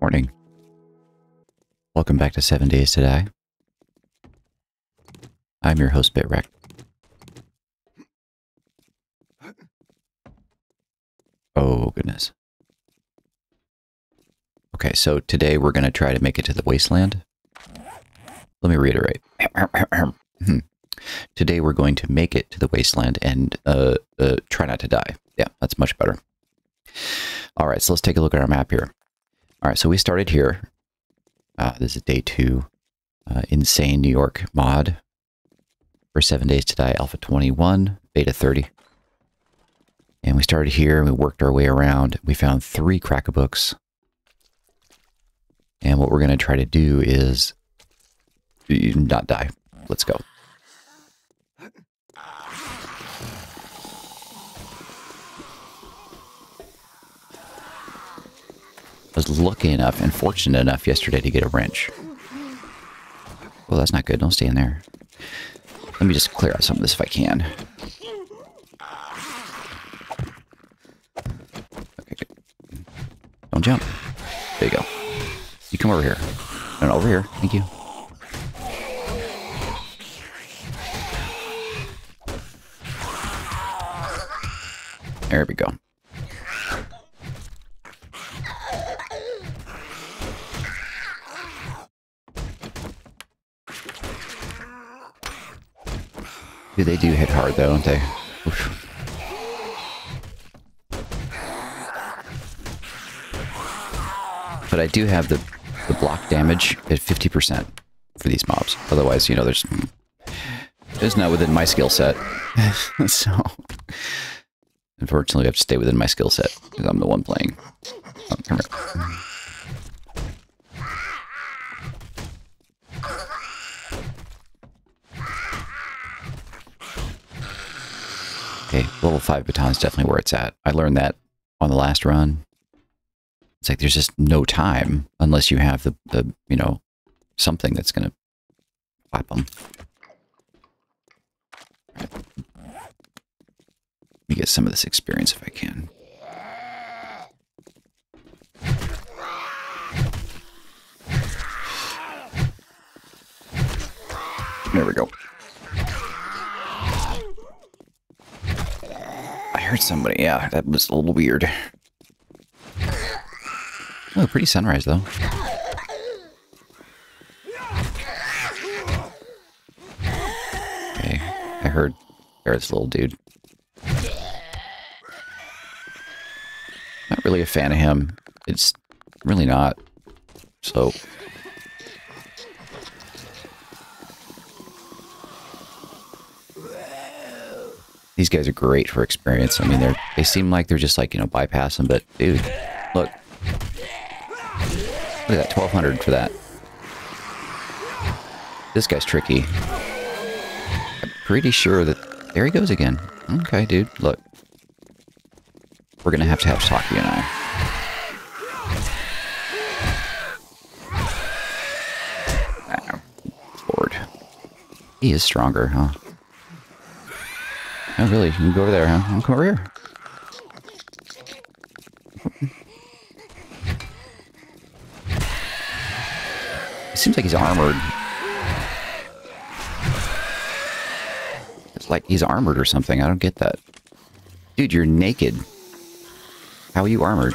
Morning. Welcome back to 7 Days to Die. I'm your host, Bit Wrecked. Oh, goodness. Okay, so today we're going to try to make it to the wasteland. Let me reiterate. Today we're going to make it to the wasteland and try not to die. Yeah, that's much better. All right, so let's take a look at our map here. All right, so we started here. This is day 2, Insane New York mod for 7 Days to Die, Alpha 21, Beta 30. And we started here, and we worked our way around. We found 3 cracker books. And what we're going to try to do is not die. Let's go. I was lucky enough and fortunate enough yesterday to get a wrench. Well, that's not good. Don't stay in there. Let me just clear out some of this if I can. Okay, good. Don't jump. There you go. You come over here. No, over here. Thank you. There we go. Dude, they do hit hard though, don't they? Oof. But I do have the block damage at 50% for these mobs. Otherwise, you know, it's not within my skill set. So, unfortunately, I have to stay within my skill set because I'm the one playing. Oh, come here. Okay, level 5 baton is definitely where it's at. I learned that on the last run. It's like there's just no time unless you have the you know, something that's going to whap them. Right. Let me get some of this experience if I can. There we go. Heard somebody. Yeah, that was a little weird. Oh, pretty sunrise though. Okay, I heard there's this little dude. Not really a fan of him. It's really not. So. These guys are great for experience. I mean, they seem like they're just like, you know, bypassing, but dude, look. Look at that, 1200 for that. This guy's tricky. I'm pretty sure that, there he goes again. Okay, dude, look. We're gonna have to have Saki and I. Ah, Lord. He is stronger, huh? Oh, really? You can go over there, huh? I'll come over here. It seems like he's armored. It's like he's armored or something. I don't get that. Dude, you're naked. How are you armored?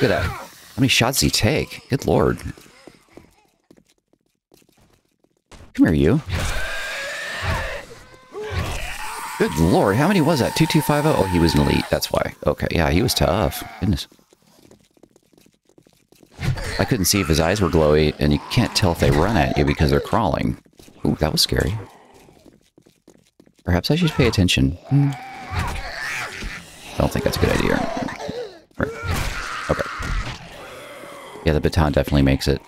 Look at that. How many shots does he take? Good lord. Come here, you. Good lord, how many was that? 2250? Oh, he was an elite, that's why. Okay, yeah, he was tough. Goodness. I couldn't see if his eyes were glowy, and you can't tell if they run at you because they're crawling. Ooh, that was scary. Perhaps I should pay attention. I don't think that's a good idea. Okay. Yeah, the baton definitely makes it.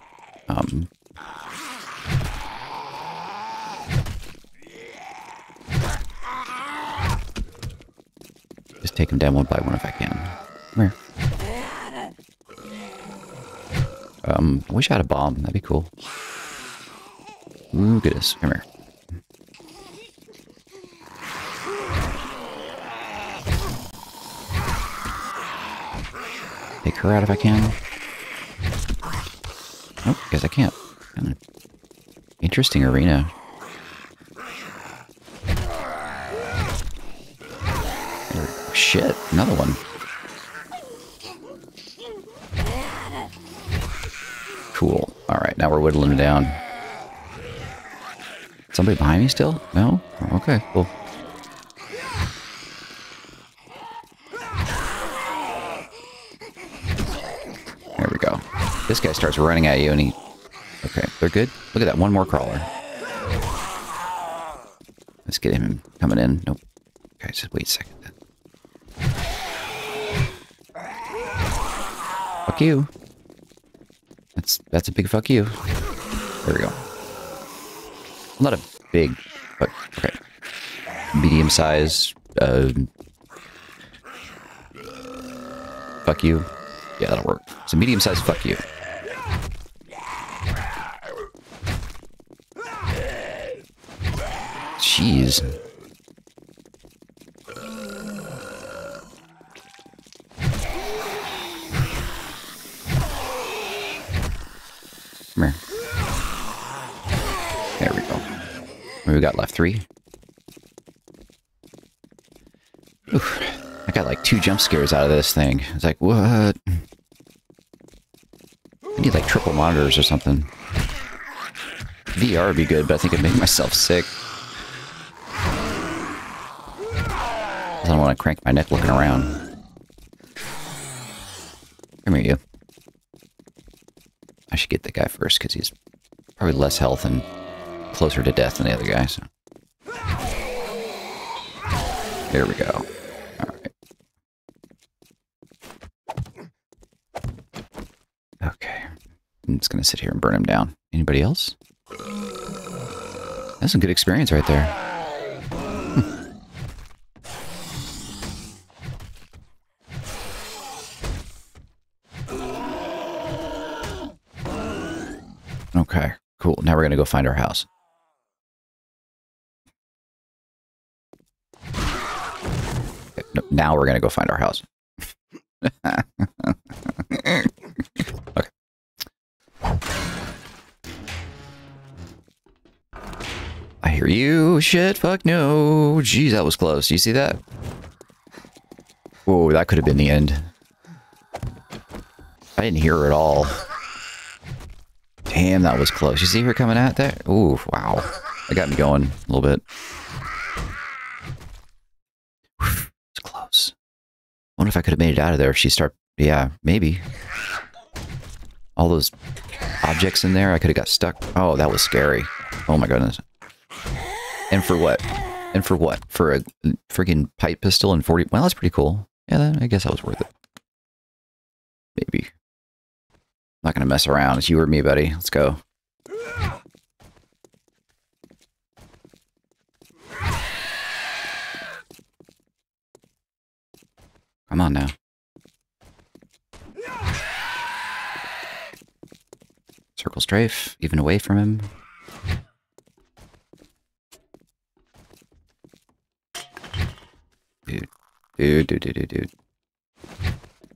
Just take them down one by one if I can. Come here. I wish I had a bomb. That'd be cool. Ooh, goodness. Come here. Take her out if I can. Oh, I guess I can't. Interesting arena. Oh, shit, another one. Cool. Alright, now we're whittling him down. Somebody behind me still? No? Okay, cool. There we go. This guy starts running at you and he... Okay, they're good? Look at that, one more crawler. Let's get him coming in. Nope. Okay, just wait a second then. Fuck you. That's a big fuck you. There we go. Not a big, but okay. Medium size, fuck you. Yeah, that'll work. So medium size, fuck you. Jeez. Come here. There we go. What do we got left? 3? Oof. I got like 2 jump scares out of this thing. It's like, what? I need like triple monitors or something. VR would be good, but I think it'd make myself sick. I don't want to crank my neck looking around. Come here, you. I should get the guy first, because he's probably less health and closer to death than the other guy, so... There we go. Alright. Okay. I'm just gonna sit here and burn him down. Anybody else? That's some good experience right there. Okay, cool. Now we're gonna go find our house. Now we're gonna go find our house. Okay. I hear you. Shit, fuck no. Jeez, that was close. Do you see that? Whoa, that could have been the end. I didn't hear her at all. Damn, that was close. You see her coming out there? Ooh, wow. That got me going a little bit. It's close. I wonder if I could have made it out of there if she started... Yeah, maybe. All those objects in there, I could have got stuck. Oh, that was scary. Oh my goodness. And for what? And for what? For a freaking pipe pistol and 40... Well, that's pretty cool. Yeah, I guess that was worth it. Maybe. Not gonna mess around. It's you or me, buddy. Let's go. Come on now. Circle strafe, even away from him. Dude. Dude.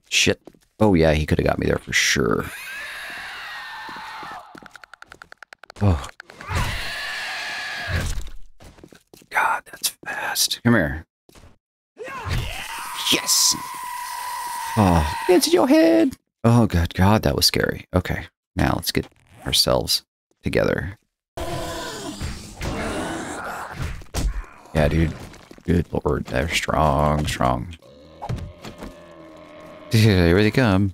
Shit. Oh yeah, he could have got me there for sure. Oh. God, that's fast. Come here. Yes! Oh, it's your head! Oh, good God, that was scary. Okay, now let's get ourselves together. Yeah, dude. Good Lord, they're strong, strong. Here they come.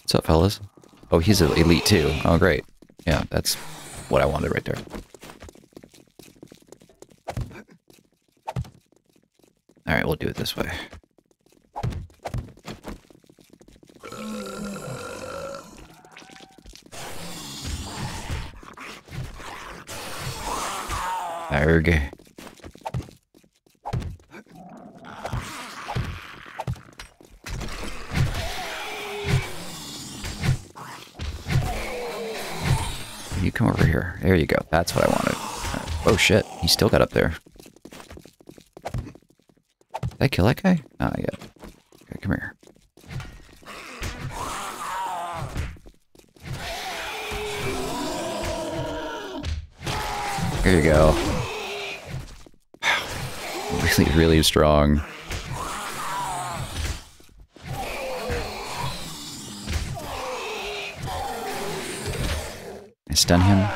What's up, fellas? Oh, he's an elite too. Oh, great. Yeah, that's... what I wanted right there. All right, we'll do it this way. Arg. You come over here. There you go. That's what I wanted. Right. Oh shit, he still got up there. Did I kill that guy? Not yet. Okay, come here. There you go. Really, really strong. I stun him.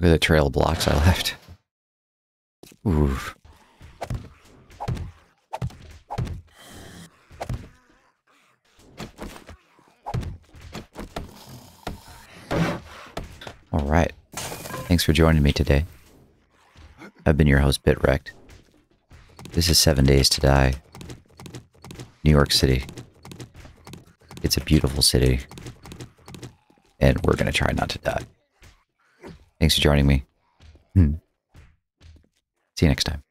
Look at the trail of blocks I left. Ooh. All right. Thanks for joining me today. I've been your host, Bit Wrecked. This is 7 Days to Die. New York City. It's a beautiful city. And we're going to try not to die. Thanks for joining me. See you next time.